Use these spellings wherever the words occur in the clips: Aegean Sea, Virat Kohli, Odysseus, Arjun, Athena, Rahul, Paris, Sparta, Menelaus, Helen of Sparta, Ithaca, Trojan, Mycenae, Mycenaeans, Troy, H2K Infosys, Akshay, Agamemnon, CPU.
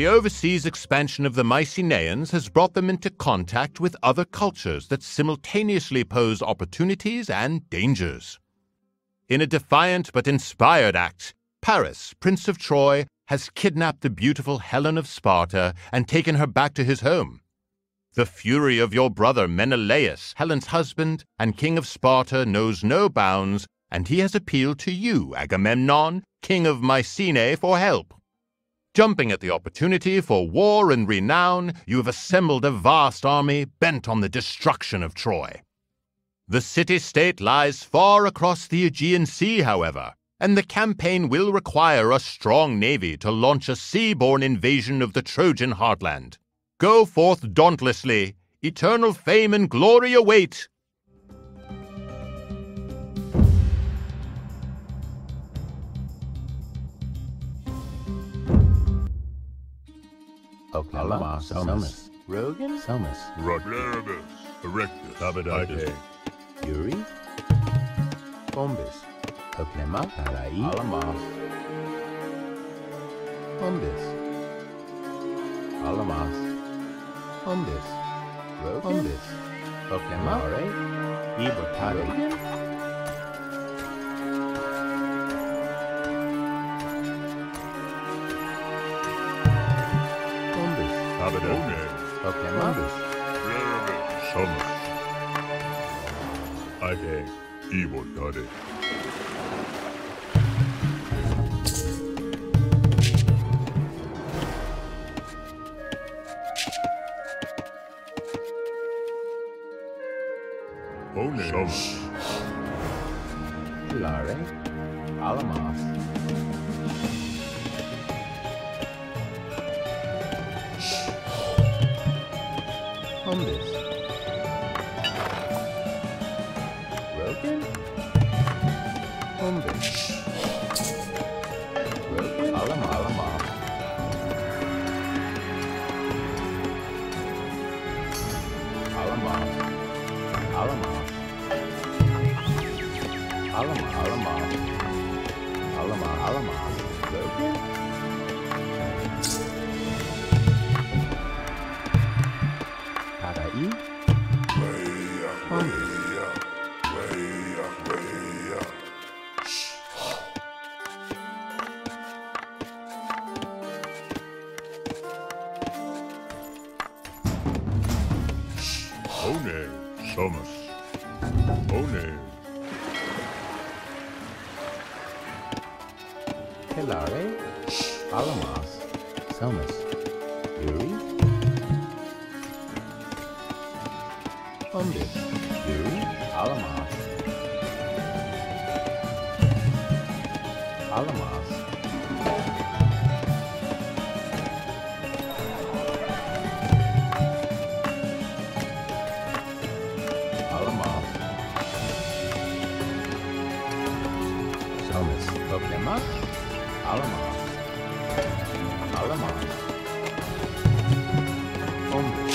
The overseas expansion of the Mycenaeans has brought them into contact with other cultures that simultaneously pose opportunities and dangers. In a defiant but inspired act, Paris, Prince of Troy, has kidnapped the beautiful Helen of Sparta and taken her back to his home. The fury of your brother Menelaus, Helen's husband and king of Sparta, knows no bounds, and he has appealed to you, Agamemnon, king of Mycenae, for help. Jumping at the opportunity for war and renown, you have assembled a vast army bent on the destruction of Troy. The city-state lies far across the Aegean Sea, however, and the campaign will require a strong navy to launch a sea-borne invasion of the Trojan heartland. Go forth dauntlessly. Eternal fame and glory await. Oklahoma, Somus, Rogan, Somus, Rodleribus, Erectus, Tabadates, Yuri, Bombus, Oklahoma, Parai, Alamas, Bombus, Alamas, Bombus, Robombus, Oklahoma, Ibotari. Oklahoma, Somus, Ide, Ibotari. Somus, Lare, Alamas, Hombus, Rogan, Hombus, Rogan, Alam, Helare, Alamas, Somus, Yuri, Hombus, Yuri, Alamas, Alamas, Alamas, Somus, Oklahoma. Alamaz, Alamaz, Hombus,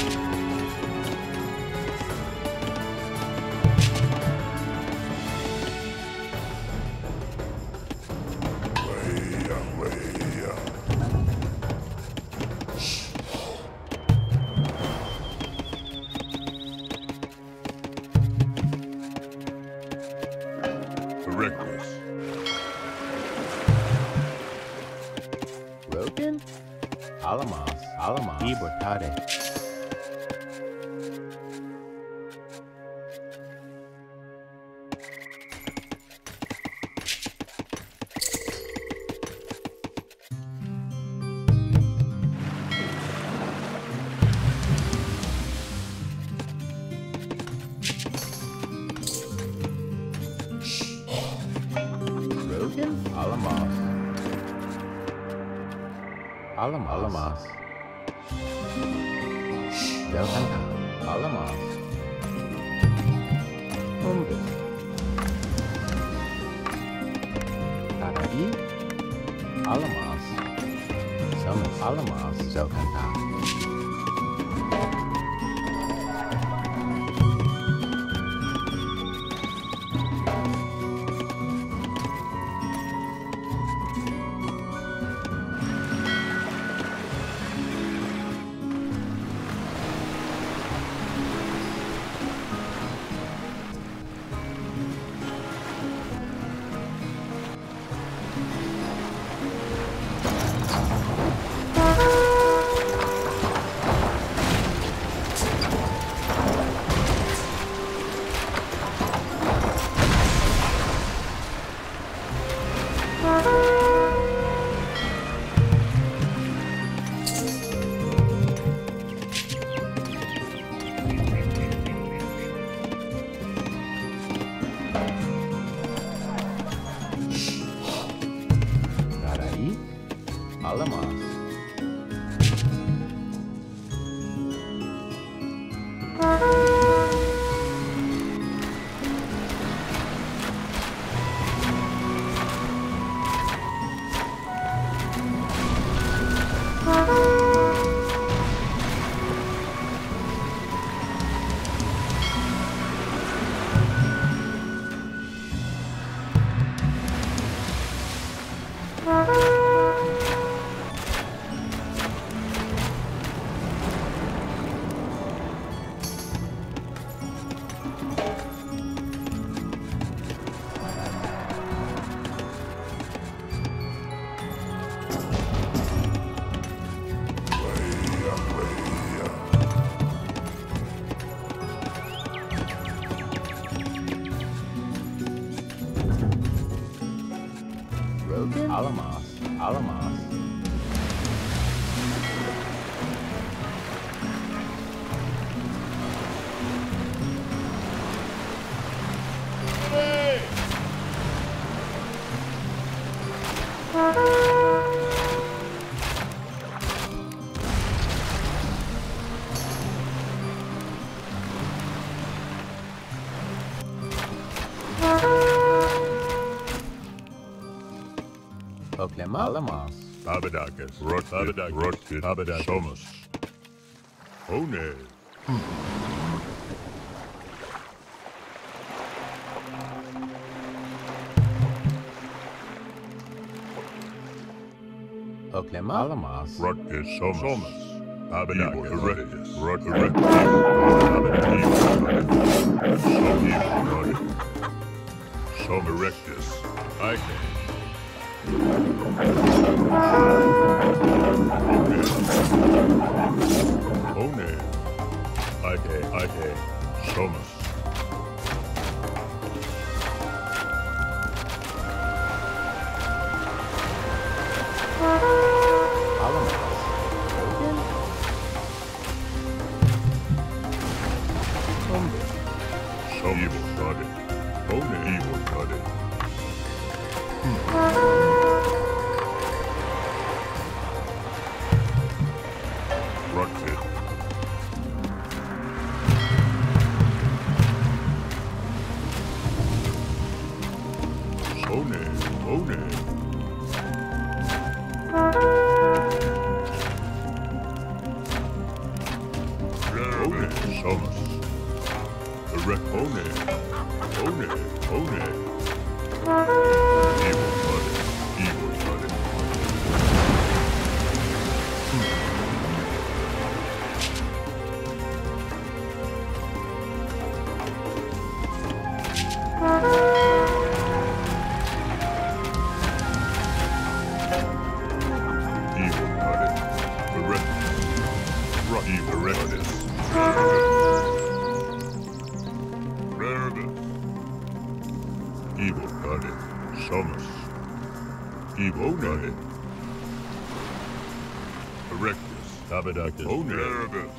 Erectus. Rogan, Alamas, Alamas, Ibertade. Rogan, Alamas. Alamas, Alamas, Ithaca, Alamas, Hombus, Paris, Alamas, Somus, Alamas, Ithaca. Oklemamas, Abadakis, Rotkid, Abadakomas, One. Oklemamas, Rotkid, Somas, Abadakis, Rotkid, Abadakis, One, Ike, Somas. Abadakis. Oh, nervous.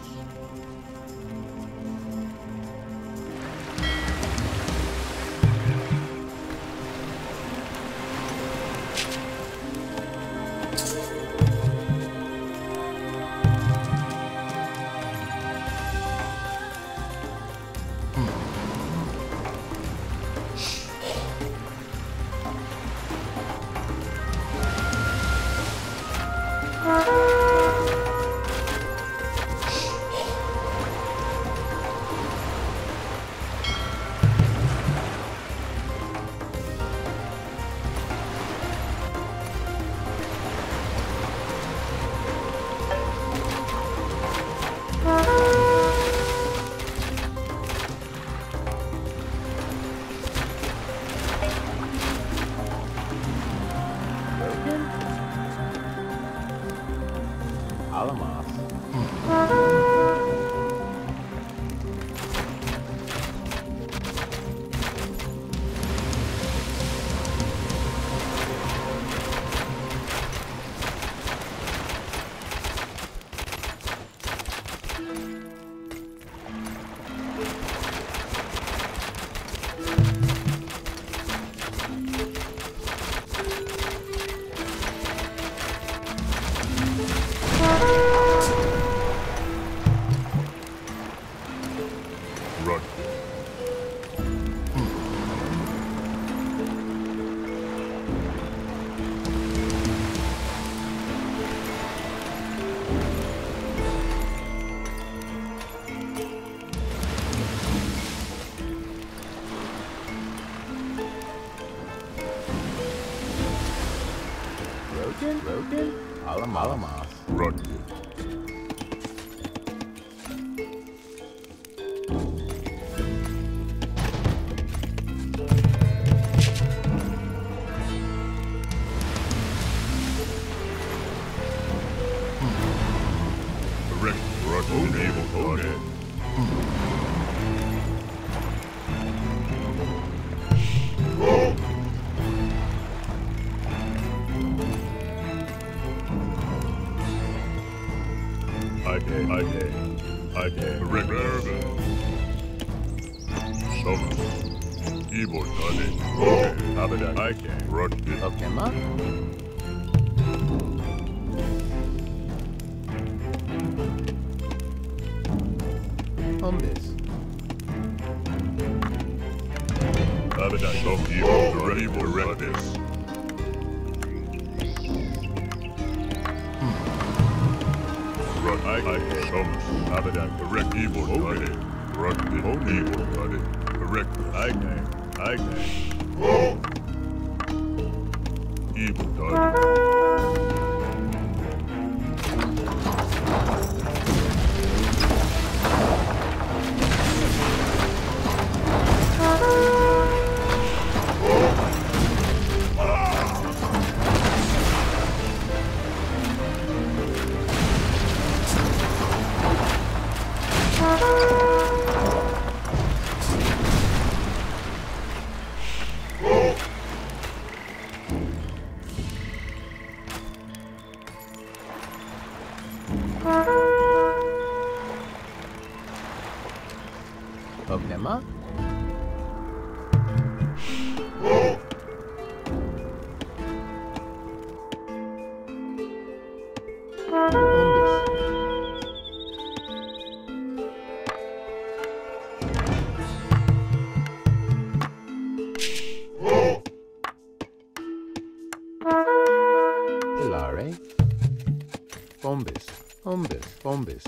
Run, I come, Abadan, correct evil, body. Run, the only evil, body. Correct, I can, oh! Evil, body.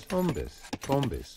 Bombis.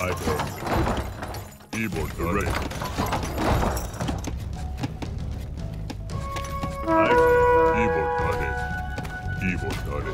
I do. Eborn, ready. I do. Eborn,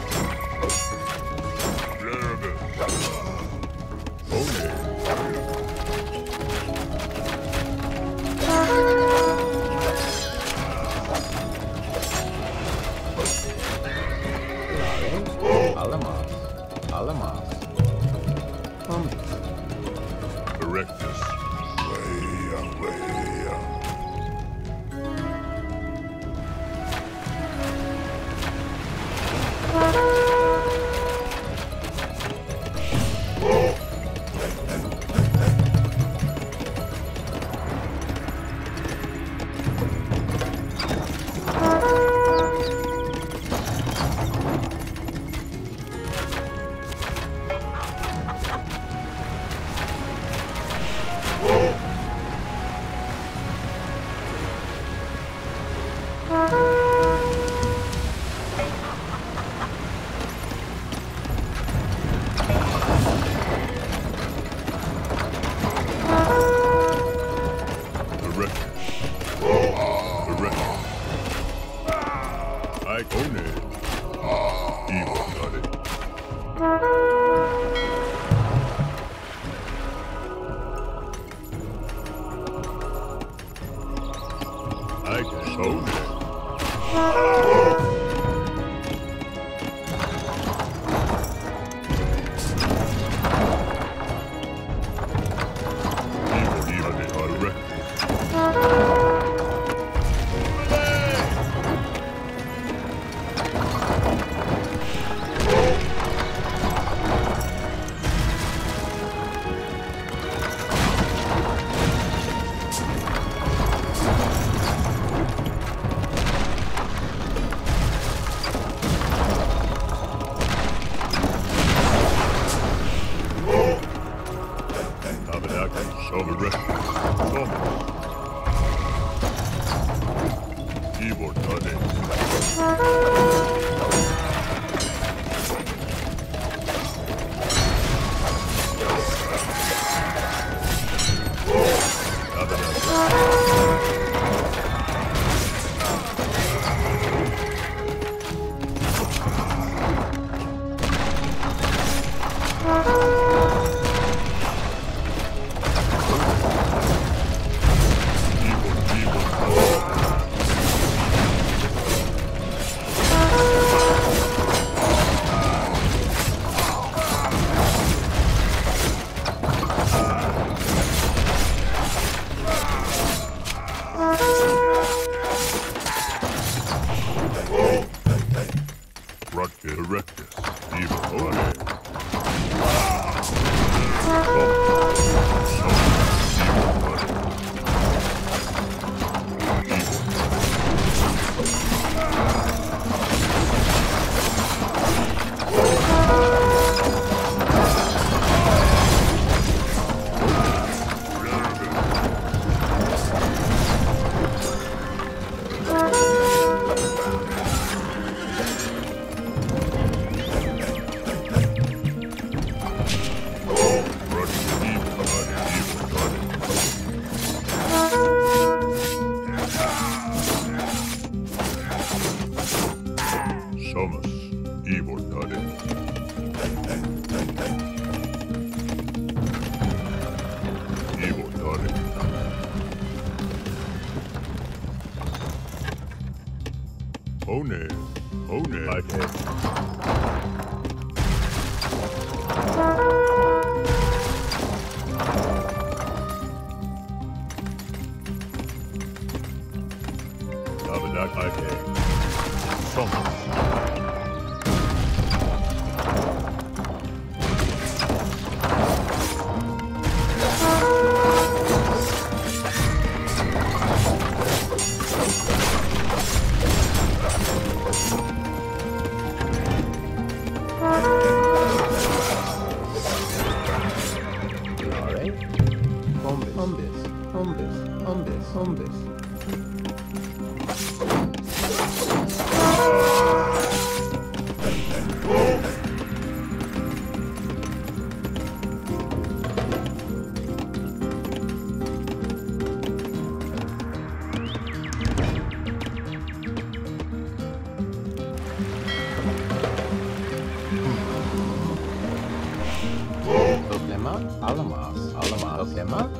Lemma? Alamas. Alamas. Of Lemma?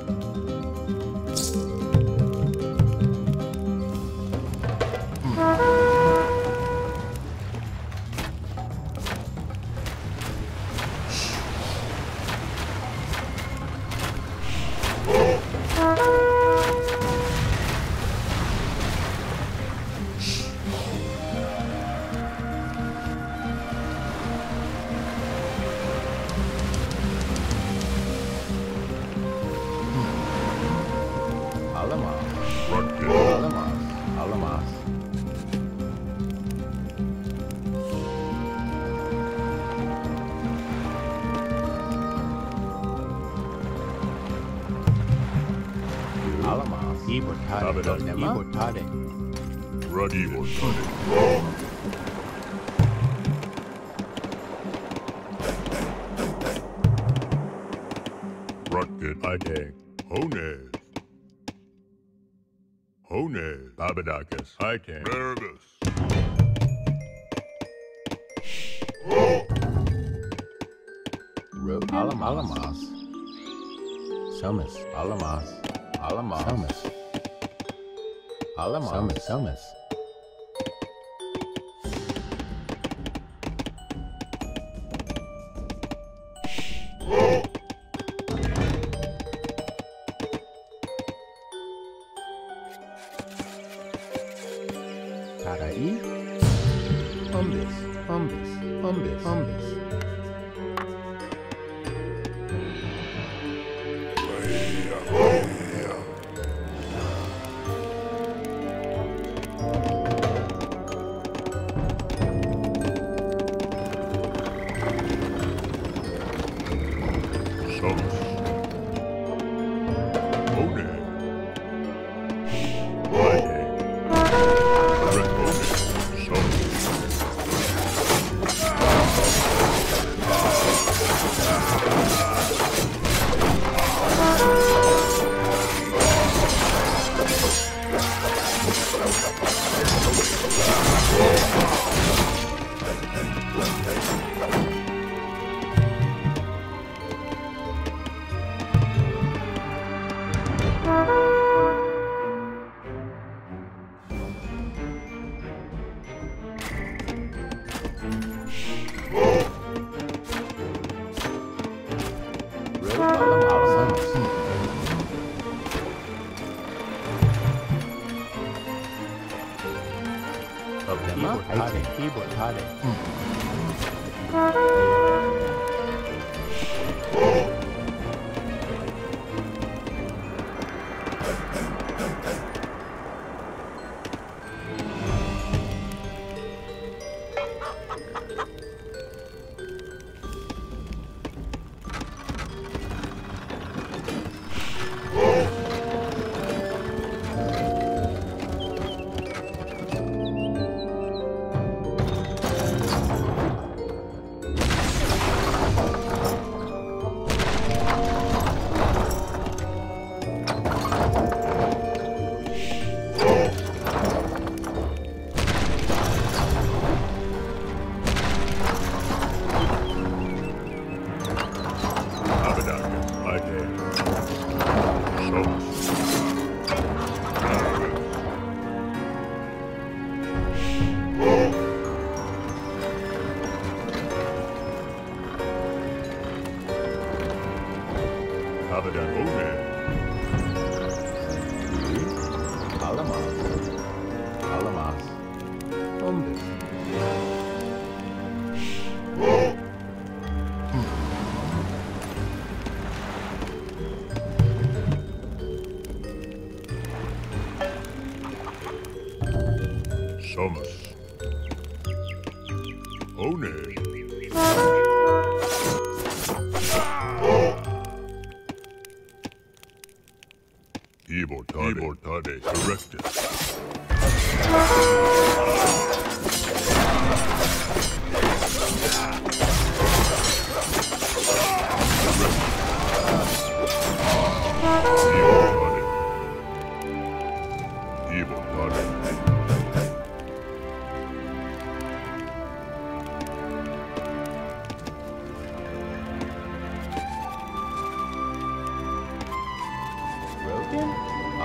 I can. Alamas. Sumas. Alamas. Alamas. Sumas. Alamas. Sumas. Sumas.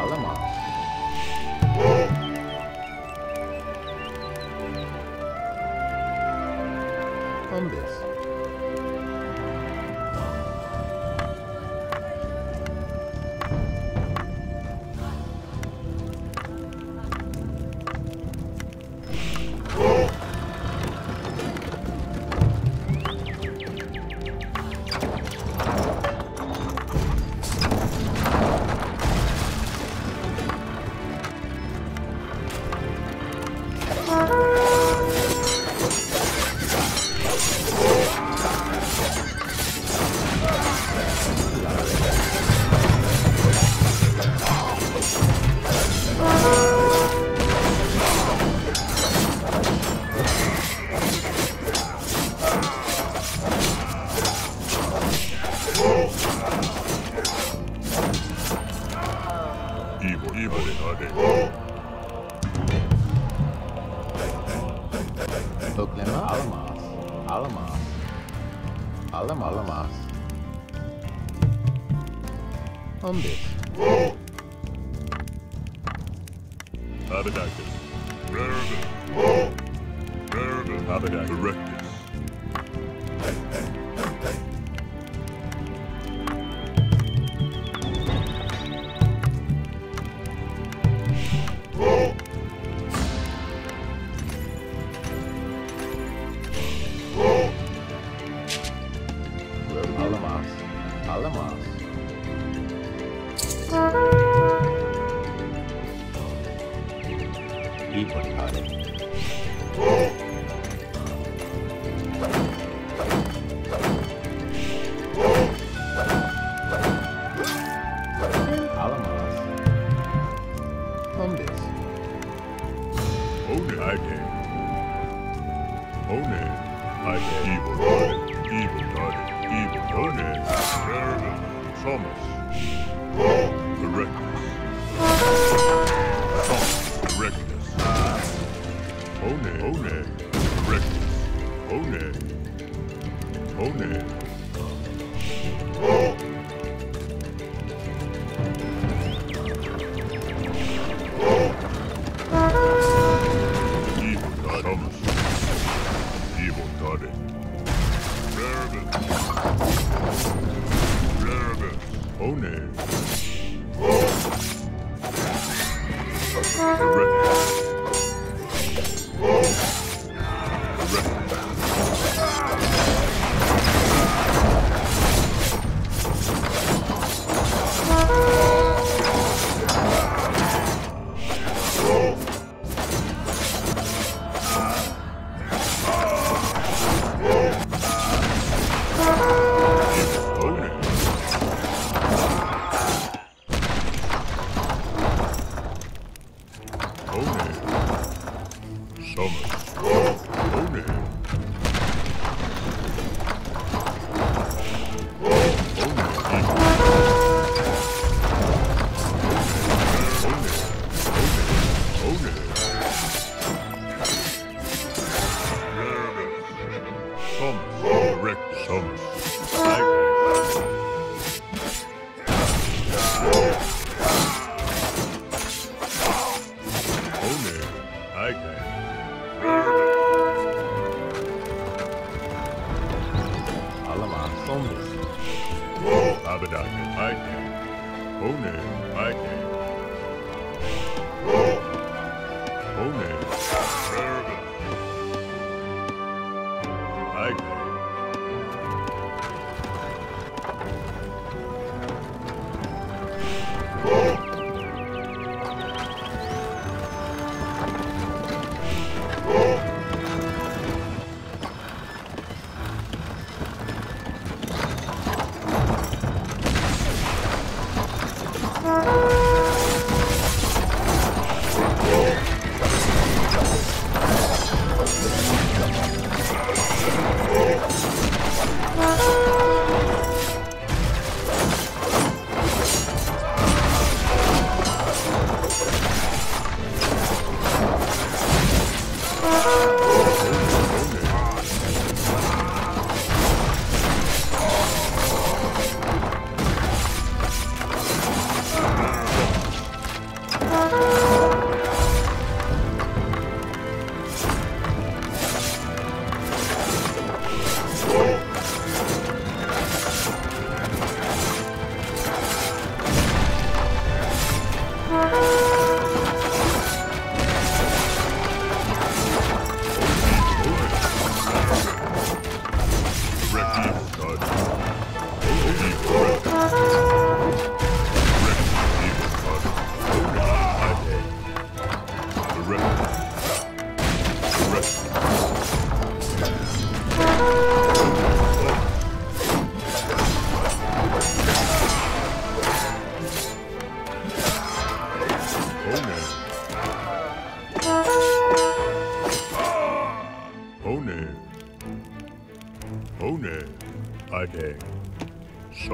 kill them off. From this.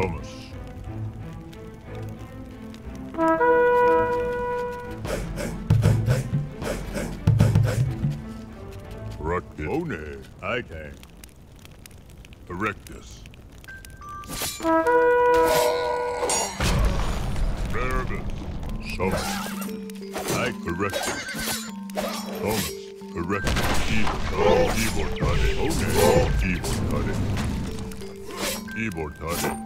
promise. Rectus. One, I can. Erectus. Erebus. Solus. I correctus. Solus. Erectus. Ebortade. One, Ebortade. Ebortade. Erectus. One.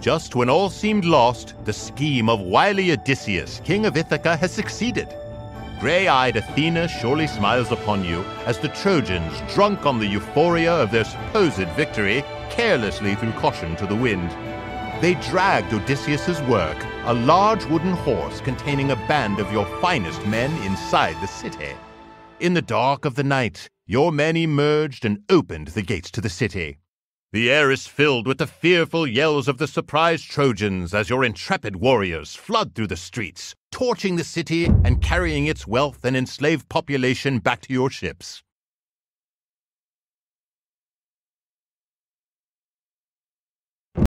Just when all seemed lost, the scheme of wily Odysseus, king of Ithaca, has succeeded. Grey-eyed Athena surely smiles upon you as the Trojans, drunk on the euphoria of their supposed victory, carelessly threw caution to the wind. They dragged Odysseus's work, a large wooden horse containing a band of your finest men, inside the city. In the dark of the night, your men emerged and opened the gates to the city. The air is filled with the fearful yells of the surprised Trojans as your intrepid warriors flood through the streets, torching the city and carrying its wealth and enslaved population back to your ships.